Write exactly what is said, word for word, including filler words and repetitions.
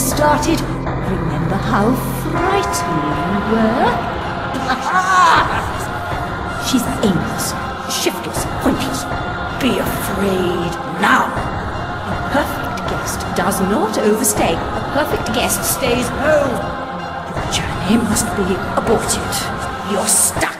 started, remember how frightened you were? She's aimless, shiftless, pointless. Be afraid now. A perfect guest does not overstay. A perfect guest stays home. Your journey must be aborted. You're stuck.